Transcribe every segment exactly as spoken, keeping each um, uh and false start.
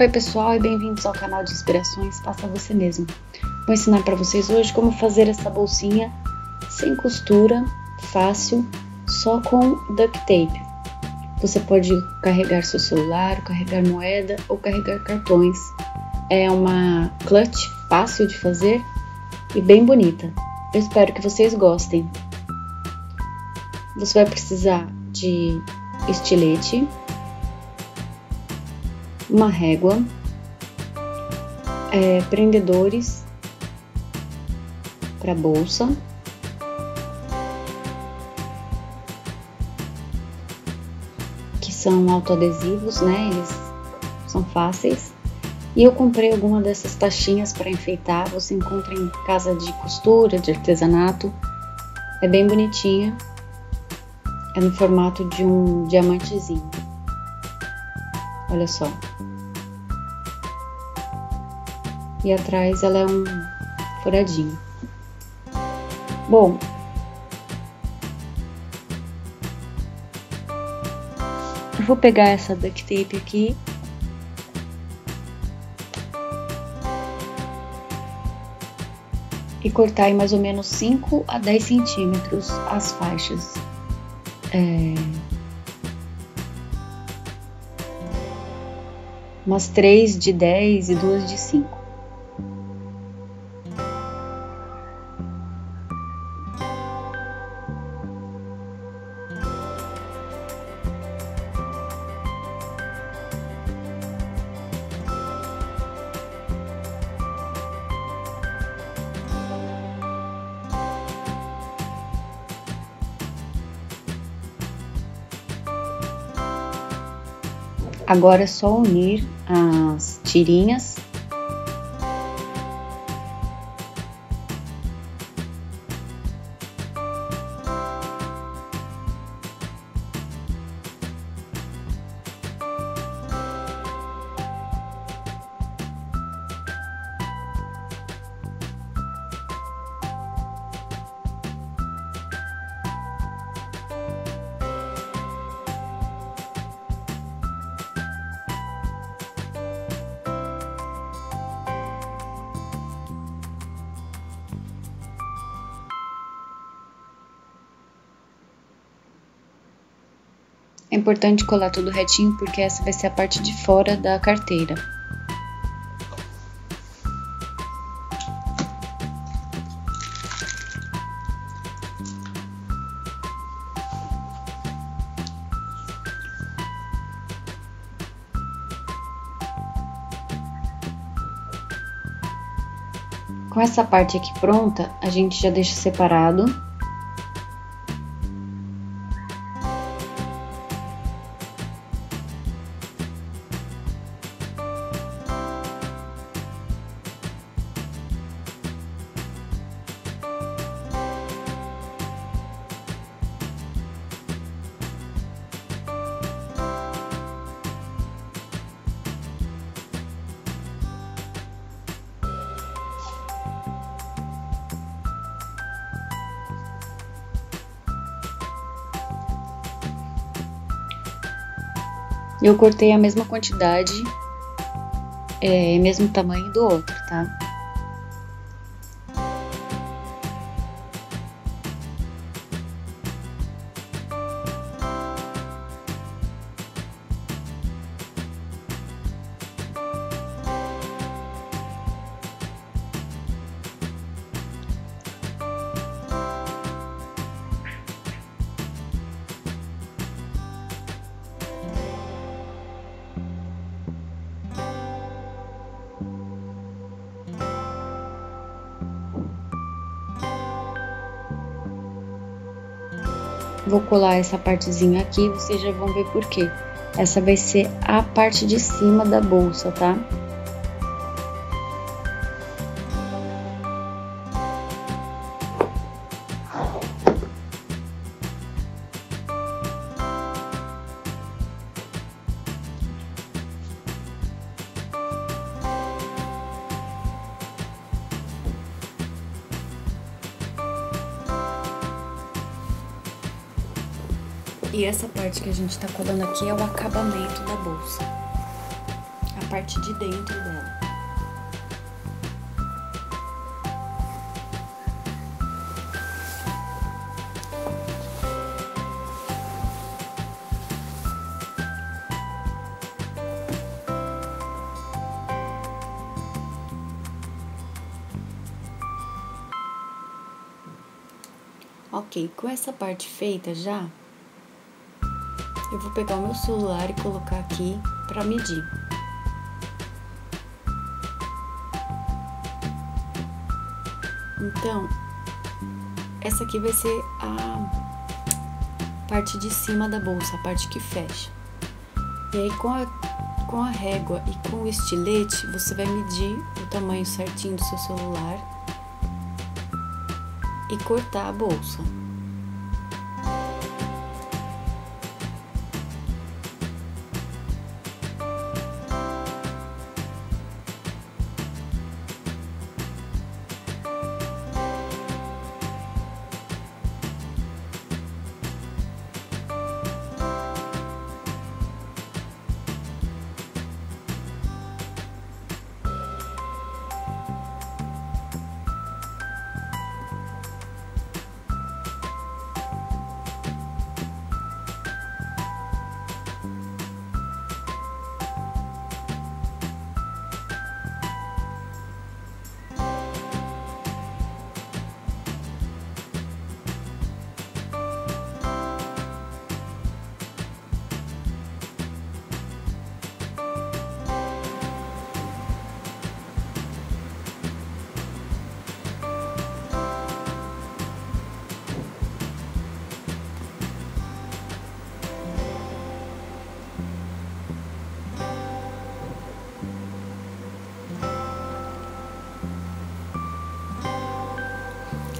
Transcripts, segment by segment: Oi pessoal, e bem-vindos ao canal de inspirações Faça Você Mesmo. Vou ensinar para vocês hoje como fazer essa bolsinha sem costura, fácil, só com duct tape. Você pode carregar seu celular, carregar moeda ou carregar cartões. É uma clutch fácil de fazer e bem bonita. Eu espero que vocês gostem. Você vai precisar de estilete, uma régua, é, prendedores para bolsa, que são autoadesivos, né? Eles são fáceis. E eu comprei alguma dessas tachinhas para enfeitar. Você encontra em casa de costura, de artesanato. É bem bonitinha. É no formato de um diamantezinho. Olha só. E atrás ela é um furadinho. Bom, eu vou pegar essa duct tape aqui e cortar em mais ou menos cinco a dez centímetros as faixas. É... umas três de dez e duas de cinco. Agora é só unir as tirinhas . É importante colar tudo retinho, porque essa vai ser a parte de fora da carteira. Com essa parte aqui pronta, a gente já deixa separado. Eu cortei a mesma quantidade, é, mesmo tamanho do outro, tá? Vou colar essa partezinha aqui, vocês já vão ver por quê. Essa vai ser a parte de cima da bolsa, tá? E essa parte que a gente tá colando aqui é o acabamento da bolsa. A parte de dentro dela. Ok, com essa parte feita já, eu vou pegar o meu celular e colocar aqui para medir. Então, essa aqui vai ser a parte de cima da bolsa, a parte que fecha. E aí, com a, com a régua e com o estilete, você vai medir o tamanho certinho do seu celular e cortar a bolsa.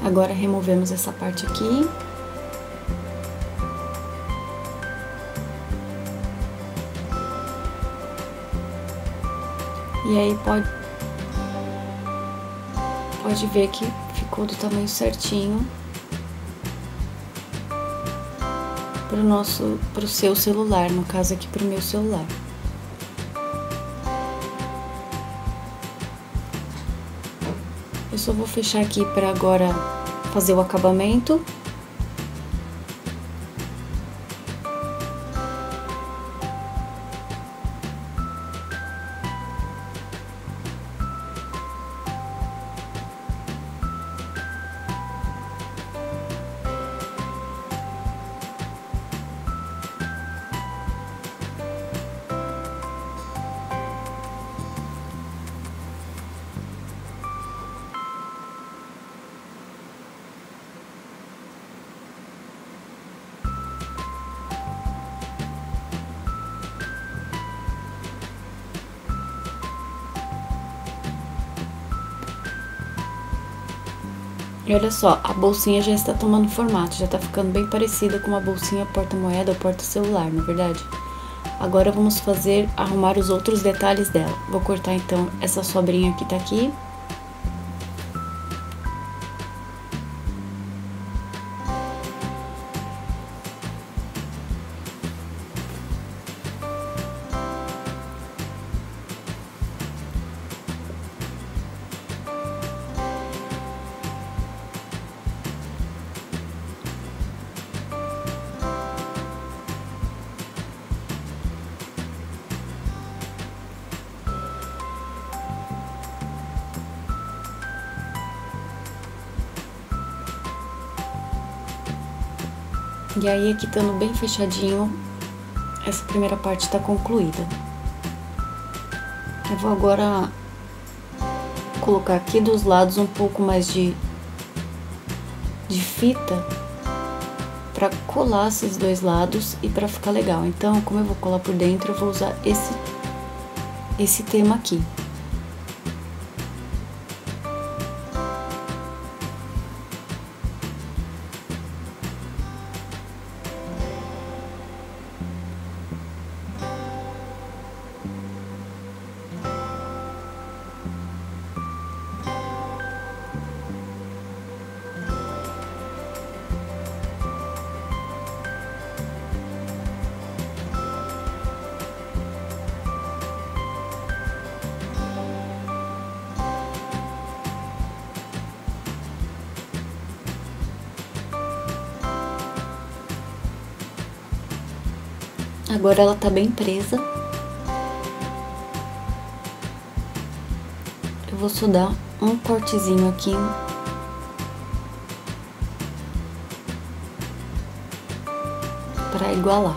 Agora removemos essa parte aqui. E aí pode, pode ver que ficou do tamanho certinho pro nosso, pro seu celular, no caso aqui pro meu celular. Eu só vou fechar aqui para agora fazer o acabamento. E olha só, a bolsinha já está tomando formato, já está ficando bem parecida com uma bolsinha porta-moeda ou porta-celular, na verdade. Agora vamos fazer, arrumar os outros detalhes dela. Vou cortar então essa sobrinha que está aqui. E aí, aqui estando bem fechadinho, essa primeira parte está concluída. Eu vou agora colocar aqui dos lados um pouco mais de, de fita para colar esses dois lados e para ficar legal. Então, como eu vou colar por dentro, eu vou usar esse, esse tema aqui. Agora ela tá bem presa. Eu vou só dar um cortezinho aqui. Pra igualar.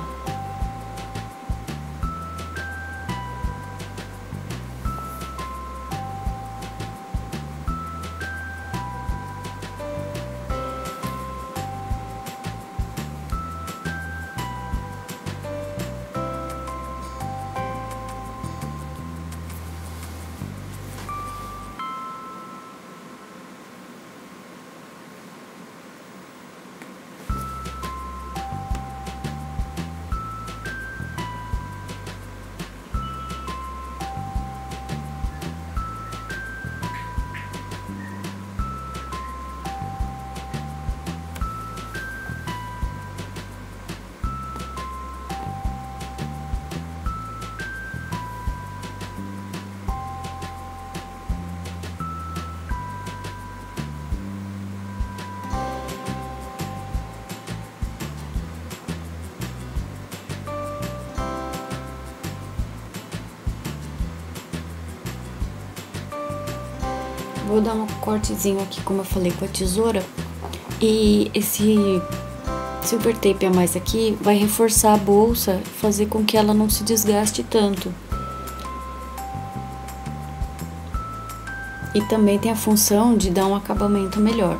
Vou dar um cortezinho aqui, como eu falei, com a tesoura. E esse silver tape a mais aqui vai reforçar a bolsa, fazer com que ela não se desgaste tanto. E também tem a função de dar um acabamento melhor.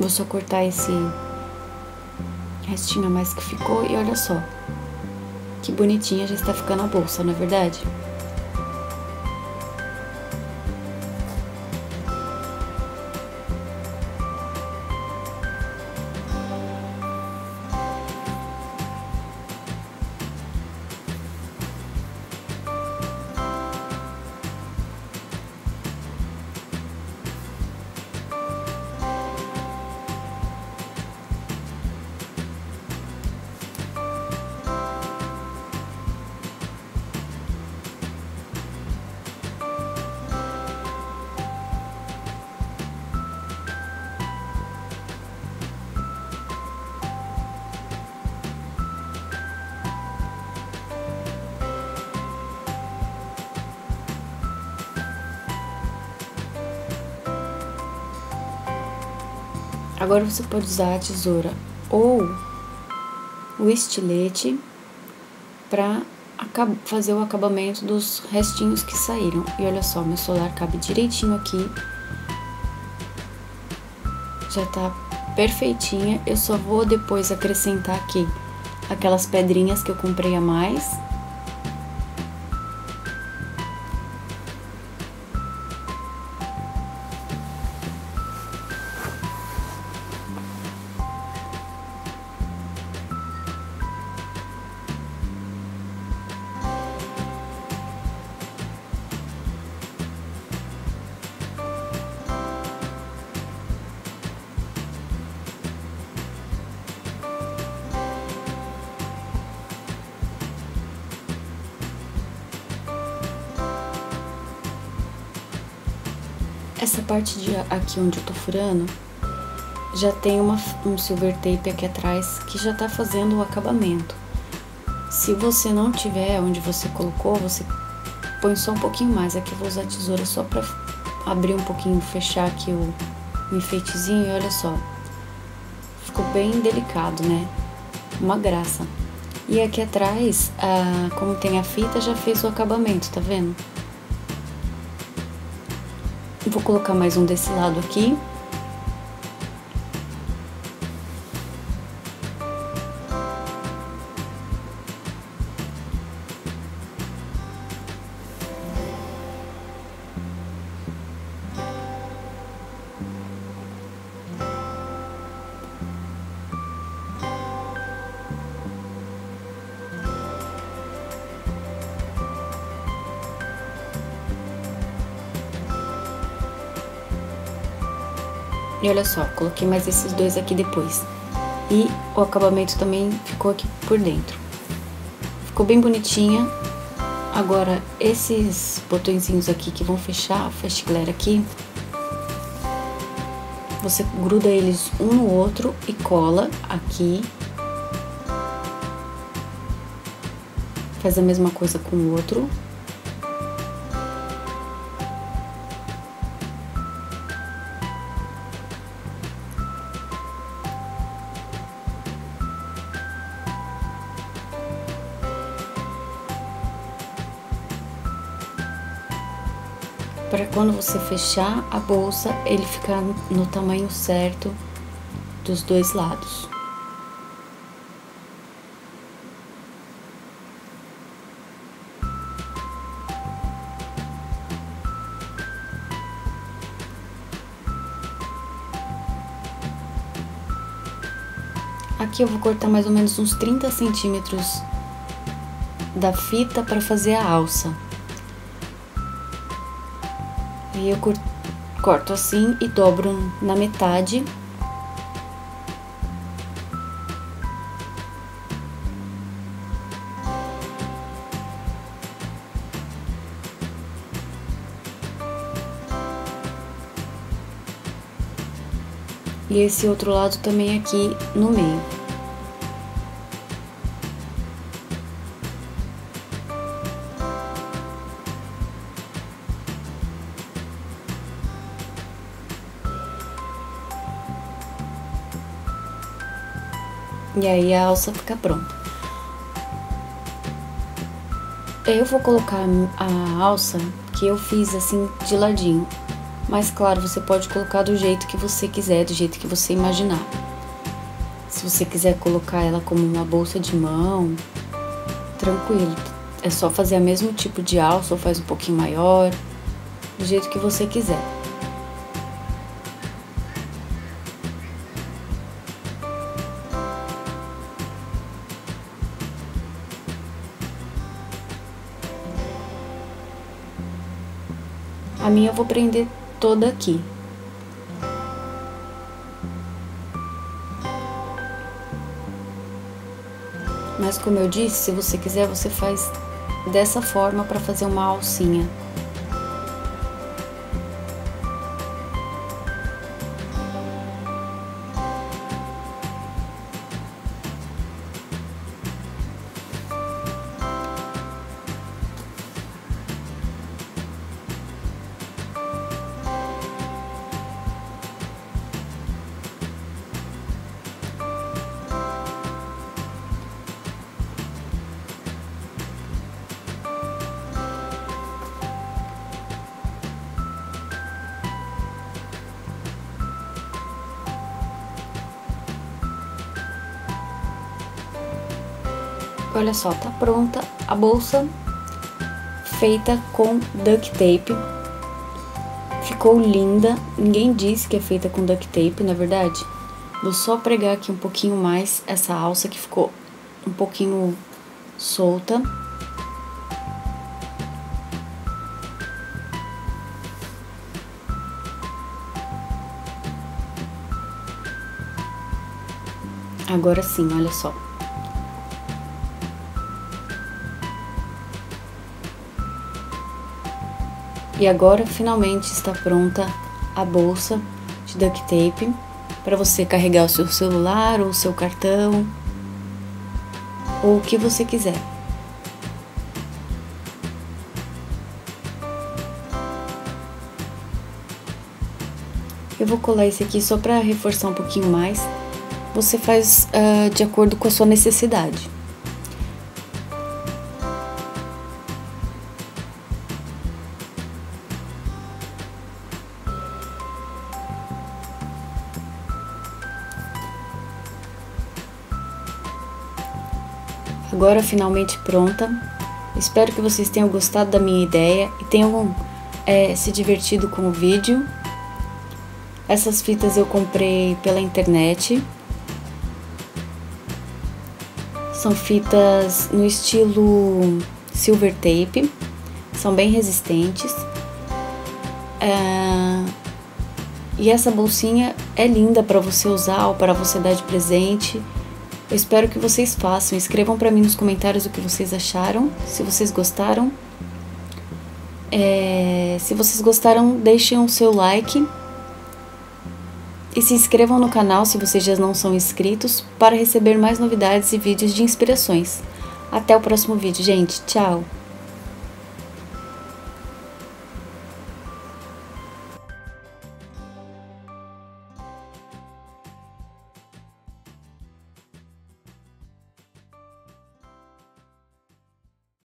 Vou só cortar esse restinho a mais que ficou e olha só, que bonitinha já está ficando a bolsa, não é verdade? Agora você pode usar a tesoura ou o estilete para fazer o acabamento dos restinhos que saíram. E olha só, meu solar cabe direitinho aqui. Já tá perfeitinha. Eu só vou depois acrescentar aqui aquelas pedrinhas que eu comprei a mais. Essa parte de aqui onde eu tô furando, já tem uma, um silver tape aqui atrás que já tá fazendo o acabamento. Se você não tiver onde você colocou, você põe só um pouquinho mais. Aqui eu vou usar a tesoura só pra abrir um pouquinho, fechar aqui o, o enfeitezinho. E olha só, ficou bem delicado, né? Uma graça. E aqui atrás, a, como tem a fita, já fez o acabamento, tá vendo? Vou colocar mais um desse lado aqui. E olha só, coloquei mais esses dois aqui depois. E o acabamento também ficou aqui por dentro. Ficou bem bonitinha. Agora, esses botõezinhos aqui que vão fechar a fasticlera aqui, você gruda eles um no outro e cola aqui. Faz a mesma coisa com o outro. Para quando você fechar a bolsa, ele ficar no tamanho certo dos dois lados. Aqui eu vou cortar mais ou menos uns trinta centímetros da fita para fazer a alça. E eu corto assim e dobro na metade. E esse outro lado também aqui no meio. E aí a alça fica pronta. Eu vou colocar a alça que eu fiz assim de ladinho, mas claro, você pode colocar do jeito que você quiser, do jeito que você imaginar. Se você quiser colocar ela como uma bolsa de mão, tranquilo, é só fazer o mesmo tipo de alça ou faz um pouquinho maior, do jeito que você quiser. A minha eu vou prender toda aqui. Mas como eu disse, se você quiser, você faz dessa forma para fazer uma alcinha. Olha só, tá pronta a bolsa feita com duct tape. Ficou linda, ninguém disse que é feita com duct tape, na verdade. Vou só pregar aqui um pouquinho mais essa alça que ficou um pouquinho solta. Agora sim, olha só. E agora finalmente está pronta a bolsa de duct tape para você carregar o seu celular ou o seu cartão ou o que você quiser. Eu vou colar esse aqui só para reforçar um pouquinho mais. Você faz uh, de acordo com a sua necessidade. Agora finalmente pronta. Espero que vocês tenham gostado da minha ideia e tenham é, se divertido com o vídeo. Essas fitas eu comprei pela internet. São fitas no estilo silver tape. São bem resistentes. É... E essa bolsinha é linda para você usar ou para você dar de presente. Eu espero que vocês façam. Escrevam para mim nos comentários o que vocês acharam, se vocês gostaram. É, se vocês gostaram, deixem o seu like. E se inscrevam no canal se vocês já não são inscritos, para receber mais novidades e vídeos de inspirações. Até o próximo vídeo, gente. Tchau!